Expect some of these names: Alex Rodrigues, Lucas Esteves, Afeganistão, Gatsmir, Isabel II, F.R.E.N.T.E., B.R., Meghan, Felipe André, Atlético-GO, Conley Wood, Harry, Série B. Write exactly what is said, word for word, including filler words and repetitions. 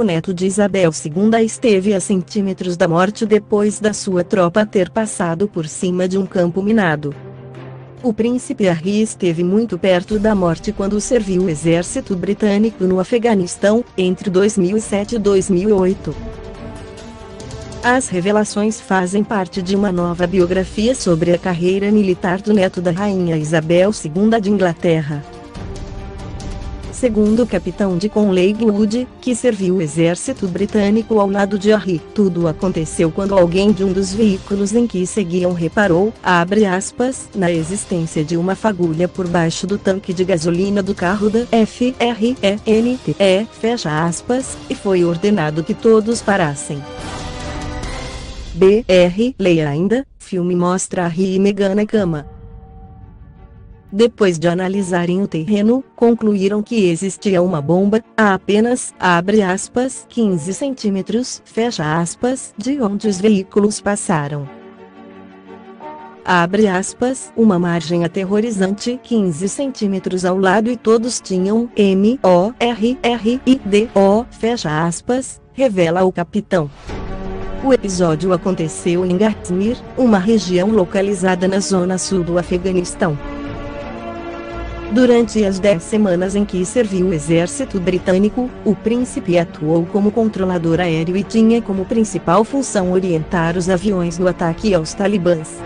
o neto de Isabel segunda esteve a centímetros da morte depois da sua tropa ter passado por cima de um campo minado. O príncipe Harry esteve muito perto da morte quando serviu o exército britânico no Afeganistão, entre dois mil e sete e dois mil e oito. As revelações fazem parte de uma nova biografia sobre a carreira militar do neto da rainha Isabel segunda de Inglaterra. Segundo o capitão de Conley Wood, que serviu o exército britânico ao lado de Harry, tudo aconteceu quando alguém de um dos veículos em que seguiam reparou, abre aspas, na existência de uma fagulha por baixo do tanque de gasolina do carro da F R E N T E, fecha aspas, e foi ordenado que todos parassem. B R Leia ainda, filme mostra Harry e Meghan na cama. Depois de analisarem o terreno, concluíram que existia uma bomba, a apenas, abre aspas, quinze centímetros, fecha aspas, de onde os veículos passaram. Abre aspas, uma margem aterrorizante, quinze centímetros ao lado e todos tinham M O R R I D O, fecha aspas, revela o capitão. O episódio aconteceu em Gatsmir, uma região localizada na zona sul do Afeganistão. Durante as dez semanas em que serviu o exército britânico, o príncipe atuou como controlador aéreo e tinha como principal função orientar os aviões do ataque aos talibãs.